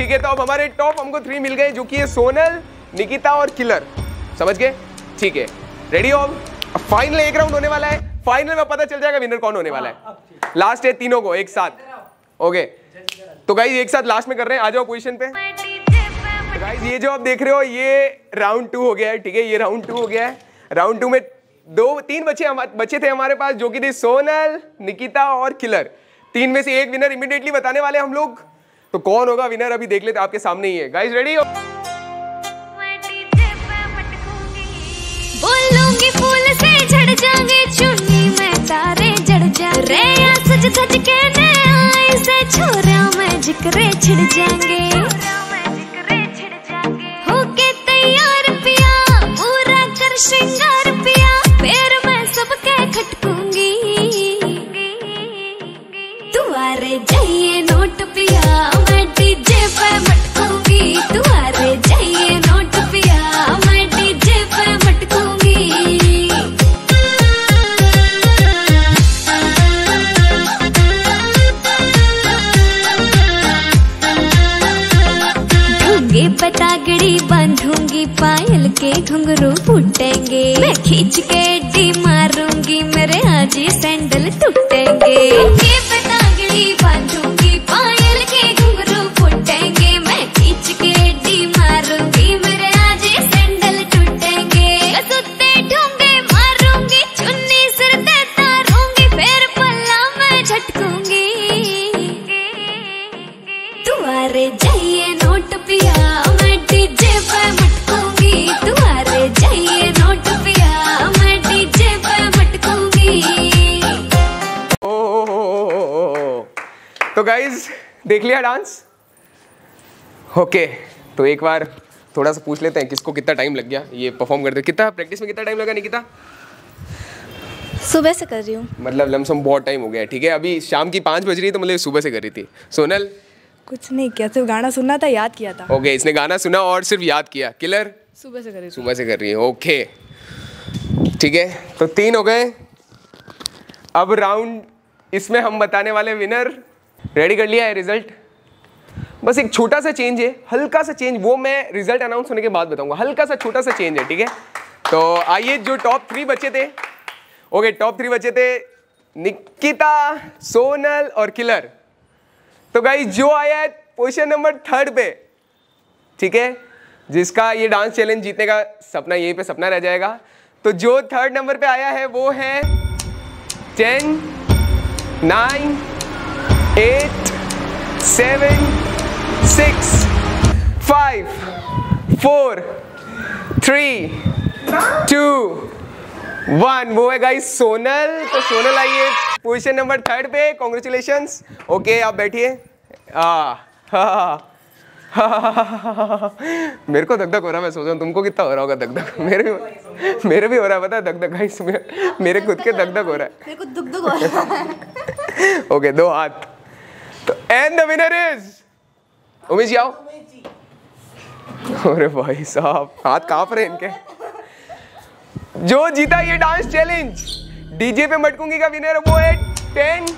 ठीक है, तो अब हमारे टॉप हमको 3 मिल गए, जो कि है सोनल, निकिता और किलर। समझ गए? ठीक है, रेडी हो? अब फाइनल एक राउंड होने वाला है, फाइनल में पता चल जाएगा विनर कौन होने वाला है। लास्ट है तीनों को एक साथ। ओके, तो गाइज एक साथ लास्ट में कर रहे हैं, आ जाओ पोजीशन पे। तो गाइज ये जो आप देख रहे हो ये राउंड 2 हो गया है, ठीक है, ये राउंड 2 हो गया है। राउंड 2 में 2-3 बच्चे थे हमारे पास, जो कि थे सोनल, निकिता और किलर। 3 में से एक विनर इमीडिएटली बताने वाले हम लोग, तो कौन होगा विनर अभी देख लेते, आपके सामने ही है। गाइज रेडी हो? बोलूंगी फूल से झड़ जाएंगे चुन्नी में तारे जड़ जा रे, या सच सच कहने आए से छोरा मैं जिक्रे छिड़ जाएंगे, होके तैयार पिया पूरा कर श्रृंगार पिया, पैर मैं सबके खटकूंगी तुम्हारे जाइए नोट पिया, मैं डीजे पे मटकूंगी तुम्हारे जाइए नोट पिया, मैं डीजे पे मटकूंगी। पतागड़ी बांधूंगी, पायल के घुंघरू फूटेंगे, मैं खींच के डी मारूंगी, मेरे हाजी सैंडल टूटेंगे। ये पतागड़ी बांधूंगी, पायल के घुंघरू फूटेंगे, मैं खींच के डी मारूंगी, मेरे हाजी सैंडल टूटेंगे। सुते ढूंढे मारूंगी, चुन्नी सिर पे तारूंगी, फिर पल्ला मैं झटकूंगी तुम्हारे जाइए नोट पिया, मैं डीजे पे मटकूंगी तुम्हारे जाइए नोट पिया, मैं डीजे पे मटकूंगी। तो गाइज देख लिया डांस? ओके, तो एक बार थोड़ा सा पूछ लेते हैं किसको कितना टाइम लग गया ये परफॉर्म करते। कितना प्रैक्टिस में कितना टाइम लगा निकिता? सुबह से कर रही हूँ, मतलब लमसम बहुत टाइम हो गया। ठीक है, अभी शाम की 5 बज रही है, तो मतलब सुबह से कर रही थी। सोनल? कुछ नहीं किया, सिर्फ गाना सुनना था, याद किया था। ओके, इसने गाना सुना और सिर्फ याद किया। किलर? सुबह से कर रही है। ओके ठीक है, तो 3 हो गए। अब राउंड इसमें हम बताने वाले विनर। रेडी कर लिया है रिजल्ट? बस एक छोटा सा चेंज है, हल्का सा चेंज, वो मैं रिजल्ट अनाउंस होने के बाद बताऊंगा। हल्का सा छोटा सा चेंज है, ठीक है। तो आइए, जो टॉप 3 बच्चे थे, ओके टॉप 3 बच्चे थे निकिता, सोनल और किलर। तो गाइस जो आया है पोजीशन नंबर 3 पे, ठीक है, जिसका ये डांस चैलेंज जीतने का सपना यहीं पे सपना रह जाएगा। तो जो 3rd नंबर पे आया है वो है 10, 9, 8, 7, 6, 5, 4, 3, 2, 1। वो है गाइस सोनल। तो सोनल आई है पोजीशन नंबर 3 पे, कॉन्ग्रेचुलेशंस। ओके, आप बैठिए। मेरे को धक धक हो रहा है, मैं सोच रहा हूँ तुमको कितना हो रहा होगा धक धक। मेरे भी हो रहा है, पता है धक धक गाइस, मेरे खुद के धक धक हो रहा है, मेरे को दुख दुख हो रहा है। ओके, 2 हाथ। तो and the winner is Umesh. आओ। अरे भाई साहब, हाथ कांप रहे इनके। जो जीता ये डांस चैलेंज डीजे पे मटकूंगी का विनर वो है 10,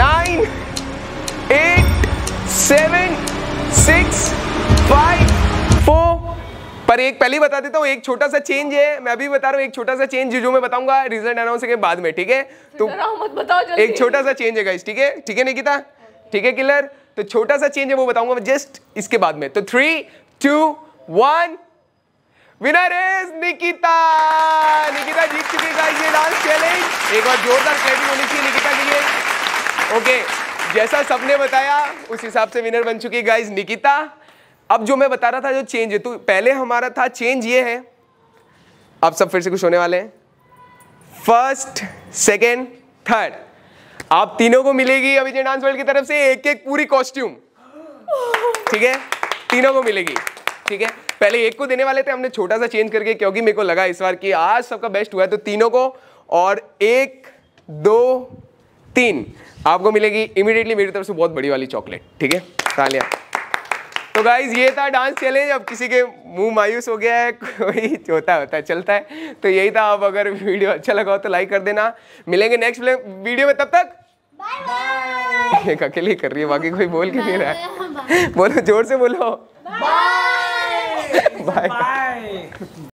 9, 8, 7, 6, 5, 4। पर एक पहले ही बता देता हूँ, एक छोटा सा चेंज है, मैं अभी बता रहा हूँ, एक छोटा सा चेंज जो मैं बताऊंगा रिजल्ट अनाउंस के बाद में, ठीक है। तो मत बताओ जल्दी, एक छोटा सा चेंज है गाइस, ठीक है, ठीक है निकिता, ठीक है किलर। तो छोटा सा चेंज है वो बताऊंगा जस्ट इसके बाद में। तो 3, 2, 1, विनर इज निकिता। निकिता जीत चुकी है गाइस ये डांस चैलेंज। एक बार जोरदार क्लैपिंग होनी चाहिए निकिता के लिए। ओके, जैसा सबने बताया उस हिसाब से विनर बन चुकी है गाइस निकिता। अब जो मैं बता रहा था जो चेंज है, तो पहले हमारा था चेंज ये है, आप सब फिर से खुश होने वाले हैं। 1st, 2nd, 3rd आप तीनों को मिलेगी अभी जैन डांस वर्ल्ड की तरफ से एक पूरी कॉस्ट्यूम, ठीक है, तीनों को मिलेगी, ठीक है। पहले एक को देने वाले थे, हमने छोटा सा चेंज करके, क्योंकि मेरे को लगा इस बार कि आज सबका बेस्ट हुआ है, तो तीनों को और 1, 2, 3 आपको मिलेगी इमीडिएटली मेरी तरफ से बहुत बड़ी वाली चॉकलेट, ठीक है, तालियां। तो गाइज ये था डांस चैलेंज। अब किसी के मुंह मायूस हो गया है, कोई होता होता चलता है। तो यही था। अब अगर वीडियो अच्छा लगा हो तो लाइक कर देना। मिलेंगे नेक्स्ट वीडियो में, तब तक बाय बाय। एक अकेले कर रही है, बाकी कोई बोल के नहीं रहा है। बोलो, जोर से बोलो, बाय बाय।